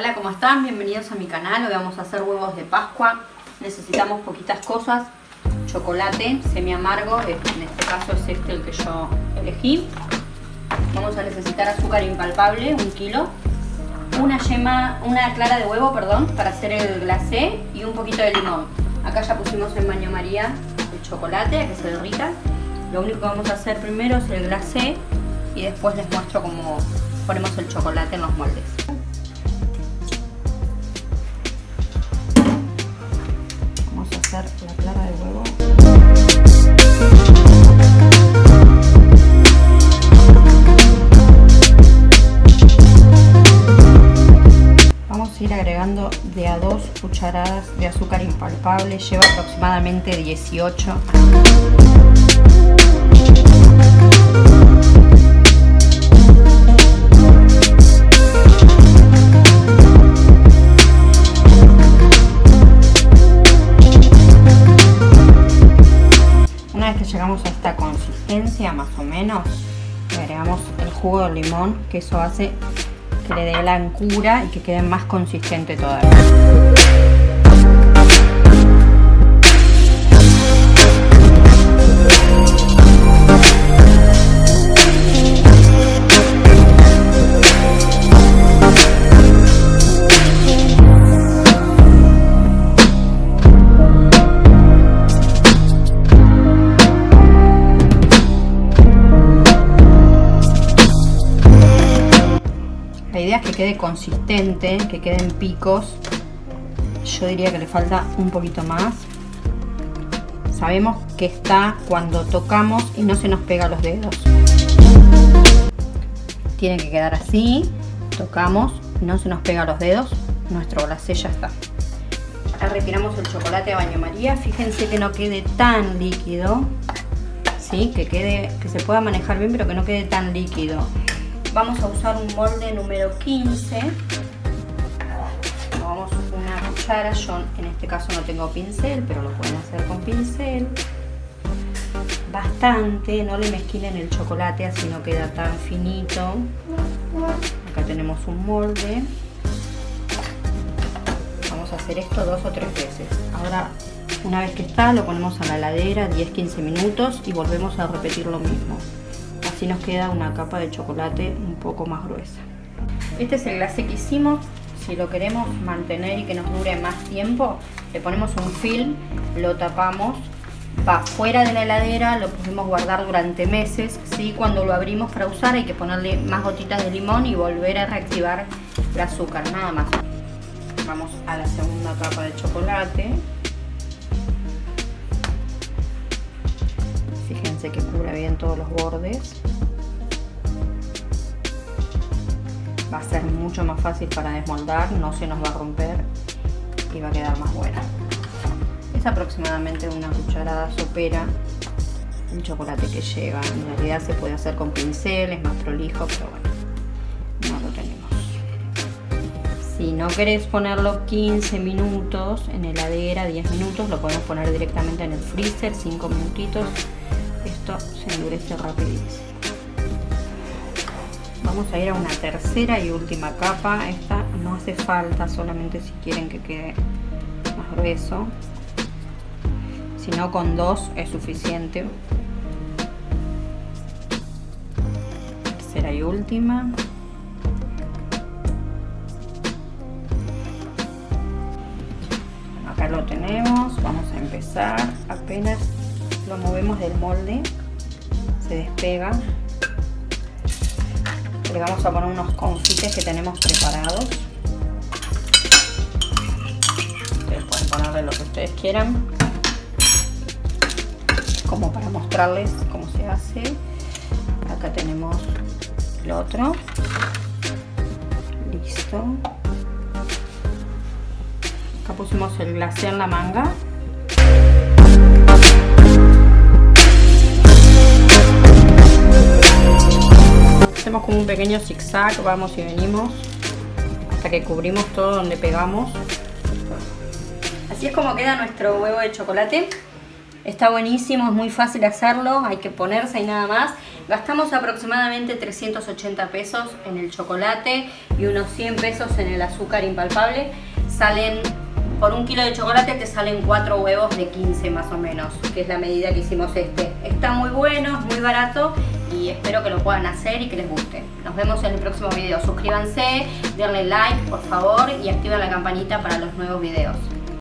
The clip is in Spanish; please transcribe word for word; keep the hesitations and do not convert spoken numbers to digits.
Hola, ¿cómo están? Bienvenidos a mi canal. Hoy vamos a hacer huevos de Pascua. Necesitamos poquitas cosas: chocolate semi amargo, en este caso es este el que yo elegí. Vamos a necesitar azúcar impalpable, un kilo, una yema, una clara de huevo, perdón, para hacer el glacé, y un poquito de limón. Acá ya pusimos en baño María el chocolate, a que se derrita. Lo único que vamos a hacer primero es el glacé y después les muestro cómo ponemos el chocolate en los moldes. Vamos a hacer la clara de huevo. Vamos a ir agregando de a dos cucharadas de azúcar impalpable, lleva aproximadamente dieciocho. Una vez que llegamos a esta consistencia más o menos, le agregamos el jugo de limón, que eso hace que le dé blancura y que quede más consistente todavía. La idea es que quede consistente, que queden picos. Yo diría que le falta un poquito más. Sabemos que está cuando tocamos y no se nos pega los dedos. Tiene que quedar así. Tocamos, no se nos pega los dedos. Nuestro glacé ya está. Ahora retiramos el chocolate a baño María. Fíjense que no quede tan líquido, ¿sí? Que quede, que se pueda manejar bien, pero que no quede tan líquido. Vamos a usar un molde número quince. Tomamos una cuchara, yo en este caso no tengo pincel, pero lo pueden hacer con pincel. Bastante, no le mezquilen el chocolate, así no queda tan finito. Acá tenemos un molde. Vamos a hacer esto dos o tres veces. Ahora, una vez que está, lo ponemos a la heladera diez a quince minutos y volvemos a repetir lo mismo. Así nos queda una capa de chocolate un poco más gruesa. Este es el glacé que hicimos. Si lo queremos mantener y que nos dure más tiempo, le ponemos un film, lo tapamos, va fuera de la heladera, lo podemos guardar durante meses. ¿Sí? Cuando lo abrimos para usar hay que ponerle más gotitas de limón y volver a reactivar el azúcar, nada más. Vamos a la segunda capa de chocolate. Fíjense que cubra bien todos los bordes. Va a ser mucho más fácil para desmoldar, no se nos va a romper y va a quedar más buena. Es aproximadamente una cucharada sopera el chocolate que lleva. En realidad se puede hacer con pinceles, más prolijo, pero bueno, no lo tenemos. Si no querés ponerlo quince minutos en heladera, diez minutos, lo podemos poner directamente en el freezer, cinco minutitos. Esto se endurece rapidísimo. Vamos a ir a una tercera y última capa. Esta no hace falta, solamente si quieren que quede más grueso. Si no, con dos es suficiente. Tercera y última. Acá lo tenemos. Vamos a empezar. Apenas lo movemos del molde, se despega. Le vamos a poner unos confites que tenemos preparados. Ustedes pueden ponerle lo que ustedes quieran, como para mostrarles cómo se hace. Acá tenemos el otro. Listo. Acá pusimos el glacé en la manga. Hacemos como un pequeño zigzag, vamos y venimos hasta que cubrimos todo donde pegamos. Así es como queda nuestro huevo de chocolate. Está buenísimo, es muy fácil hacerlo, hay que ponerse y nada más. Gastamos aproximadamente trescientos ochenta pesos en el chocolate y unos cien pesos en el azúcar impalpable. Salen, por un kilo de chocolate te salen cuatro huevos de quince más o menos, que es la medida que hicimos este. Está muy bueno, muy barato y espero que lo puedan hacer y que les guste. Nos vemos en el próximo video. Suscríbanse, denle like por favor y activen la campanita para los nuevos videos.